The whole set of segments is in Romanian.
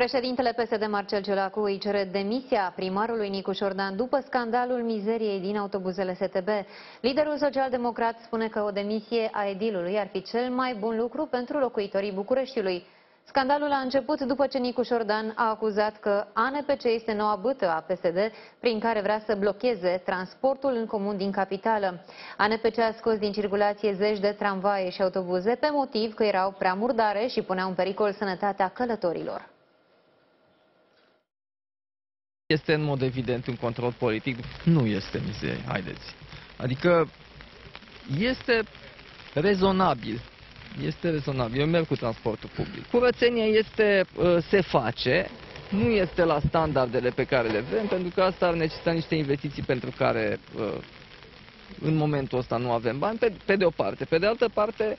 Președintele PSD Marcel Ciolacu îi cere demisia primarului Nicușor Dan după scandalul mizeriei din autobuzele STB. Liderul social-democrat spune că o demisie a edilului ar fi cel mai bun lucru pentru locuitorii Bucureștiului. Scandalul a început după ce Nicușor Dan a acuzat că ANPC este noua bâtă a PSD, prin care vrea să blocheze transportul în comun din capitală. ANPC a scos din circulație zeci de tramvaie și autobuze pe motiv că erau prea murdare și puneau în pericol sănătatea călătorilor. Este în mod evident un control politic, nu este mizerie, haideți. Adică este rezonabil. Este rezonabil. Eu merg cu transportul public. Curățenia este, se face, nu este la standardele pe care le vrem, pentru că asta ar necesita niște investiții pentru care în momentul ăsta nu avem bani, pe de o parte. Pe de altă parte,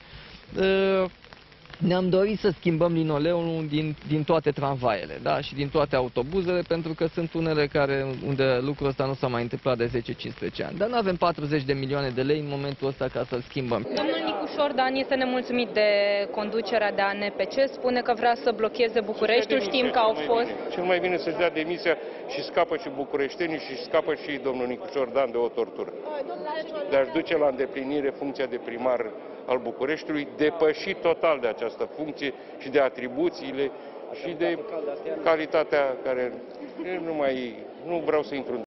ne-am dorit să schimbăm linoleul din toate tramvaiele, da? Și din toate autobuzele, pentru că sunt unele unde lucrul ăsta nu s-a mai întâmplat de 10-15 ani. Dar nu avem 40 de milioane de lei în momentul ăsta ca să-l schimbăm. Domnul Nicușor Dan este nemulțumit de conducerea de ANPC, spune că vrea să blocheze Bucureștiul, știm că au fost... Cel mai bine să-și dea demisia și scapă și bucureștenii și scapă și domnul Nicușor Dan de o tortură. De a-și duce la îndeplinire funcția de primar al Bucureștiului, depășit total de această funcție și de atribuțiile și de calitatea care nu vreau să intru în